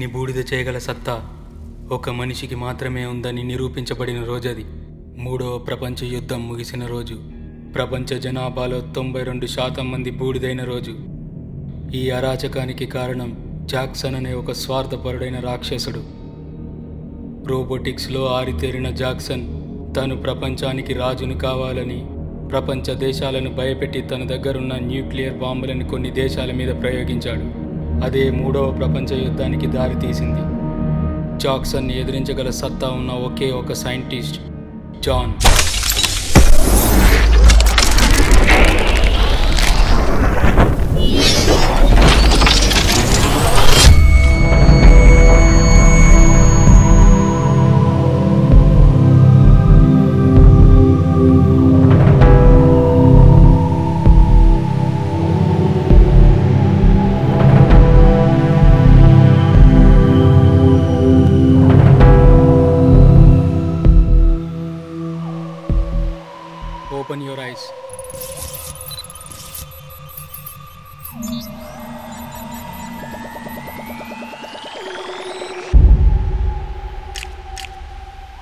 నిన్ను బూడిద చేయగల సత్తా ఒక మనిషికి మాత్రమే ఉందని నిరూపించబడిన రోజది. 3వ ప్రపంచ యుద్ధం ముగిసిన రోజు, ప్రపంచ జనాభాలో 92% మంది బూడిదైన రోజు. ఈ అరాచకానికి కారణం జాక్సన్ అనే ఒక స్వార్థపరుడైన రాక్షసుడు. రోబోటిక్స్లో ఆరితేరిన జాక్సన్ తను ప్రపంచానికి రాజును కావాలని, ప్రపంచ దేశాలను భయపెట్టి తన దగ్గరున్న న్యూక్లియర్ బాంబులను కొన్ని దేశాల మీద ప్రయోగించాడు. అదే 3వ ప్రపంచ యుద్ధానికి దారితీసింది. జాక్సన్ ఎదిరించగల సత్తా ఉన్న ఒకే ఒక scientist, John. Open your eyes.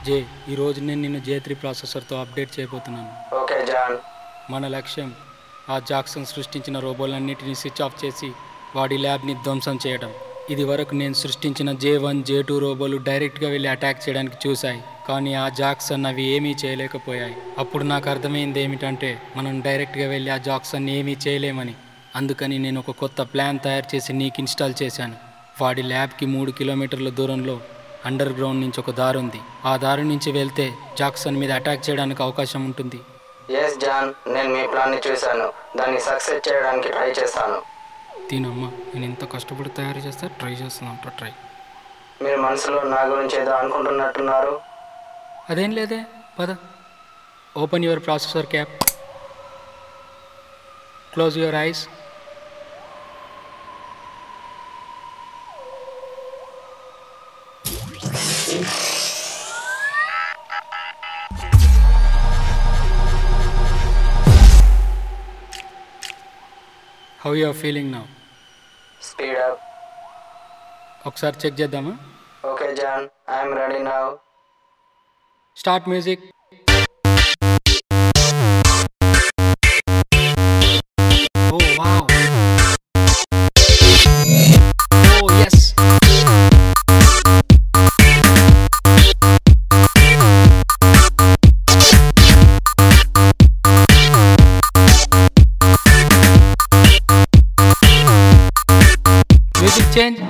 J, ఈరోజు నేను నిన్ను J3 ప్రాసెసర్తో అప్డేట్ చేయబోతున్నాను. Okay John. మన లక్ష్యం ఆ జాక్సన్ సృష్టించిన రోబోలన్నిటిని స్విచ్ ఆఫ్ చేసి వాడి ల్యాబ్ని ధ్వంసం చేయడం. ఇది వరకు నేను సృష్టించిన J1, J2 రోబోలు డైరెక్ట్గా వెళ్ళి అటాక్ చేయడానికి చూశాయి, కానీ ఆ జాక్సన్ అవి ఏమీ చేయలేకపోయాయి. అప్పుడు నాకు అర్థమైంది ఏమిటంటే మనం డైరెక్ట్గా వెళ్ళి ఆ జాక్సన్ ఏమీ చేయలేమని. అందుకని నేను ఒక కొత్త ప్లాన్ తయారు చేసి నీకు ఇన్స్టాల్ చేశాను. వాడి ల్యాబ్కి 3 కిలోమీటర్ల దూరంలో అండర్ గ్రౌండ్ నుంచి ఒక దారి ఉంది. ఆ దారి నుంచి వెళ్తే జాక్సన్ మీద అటాక్ చేయడానికి అవకాశం ఉంటుంది. ఎస్ జాన్, నేను మీ ప్లాన్ని చూశాను, దాన్ని సక్సెస్ చేయడానికి ట్రై చేశాను. దీనమ్మా, నేను ఎంత కష్టపడి తయారు చేస్తే ట్రై చేస్తాను. ట్రై మీరు మనసులో నా గురించి ఏదో అనుకుంటున్నట్టున్నారు. అదేం లేదే, పద. Open your processor cap, close your eyes. How you are feeling now? Speed up. ఒకసారి చెక్ చేద్దామా? Okay John, I am ready now. Start music. Oh wow. Oh yes. Music change.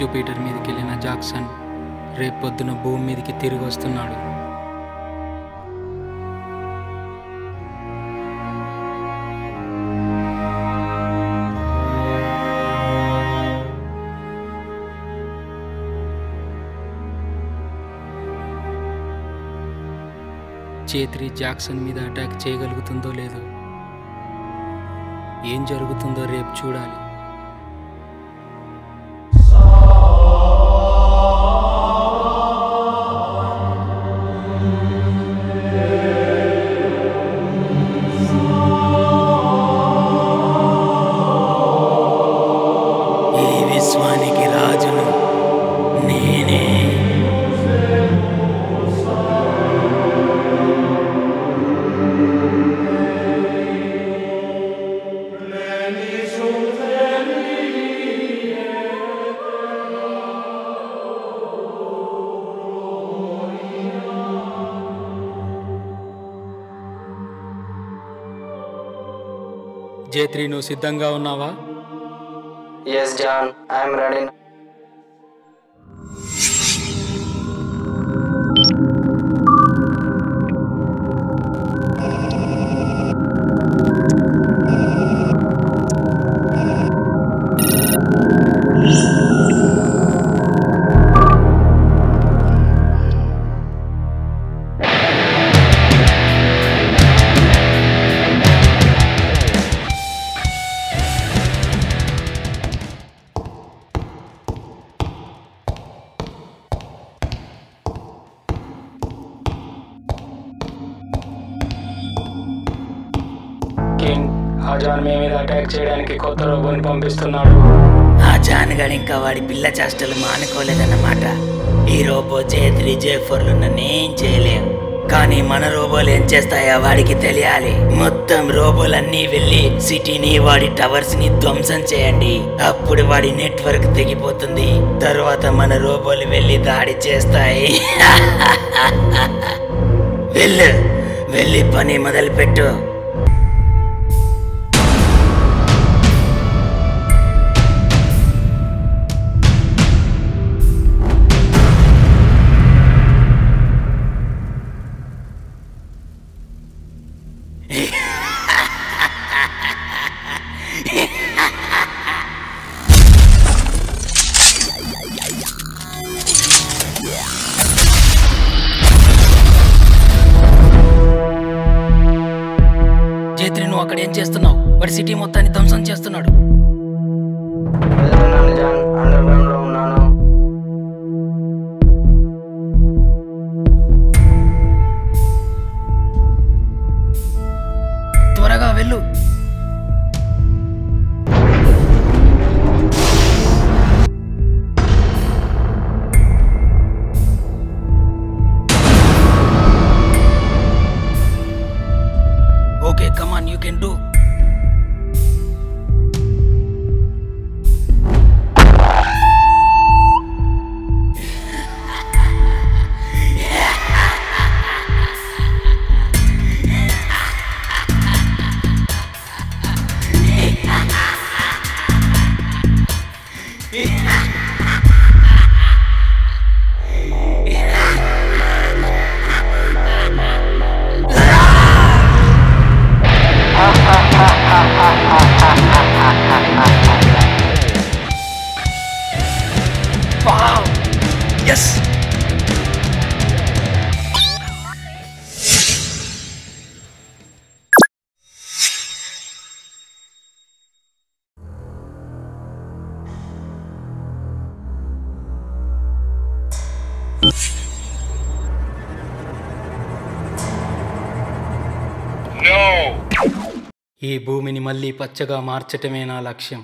Jupiter మీదకి వెళ్ళిన జాక్సన్ రేపొద్దున భూమి మీదకి తిరిగి వస్తున్నాడు. J3 Jackson మీద అటాక్ చేయగలుగుతుందో లేదో, ఏం జరుగుతుందో రేపు చూడాలి. J3, నువ్వు సిద్ధంగా ఉన్నావా? Yes, John. I am ready. ఆ జాన్ మీ మీద అటాక్ చేయడానికి కొత్త రోబోని పంపిస్తున్నాడు. ఆ జాన్ గారు ఇంకా వాడి పిల్ల చేష్టలు మానుకోలేదన్నమాట. ఈ రోబో J3, J4లు నన్ను ఏం చేయలేవు, కానీ మన రోబోలు ఏం చేస్తాయో వాడికి తెలియాలి. మొత్తం రోబోలన్నీ వెళ్ళి సిటీని, వాడి టవర్స్ ని ధ్వంసం చేయండి. అప్పుడు వాడి నెట్వర్క్ తెగిపోతుంది. తర్వాత మన రోబోలు వెళ్ళి దాడి చేస్తాయి. వెళ్ళు, వెళ్ళి పని మొదలుపెట్టు. నువ్వు అక్కడ ఏం చేస్తున్నావు? వాడి సిటీ మొత్తాన్ని ధ్వంసం చేస్తున్నాడు. త్వరగా వెళ్ళు. ఈ భూమిని మళ్ళీ పచ్చగా మార్చటమే నా లక్ష్యం.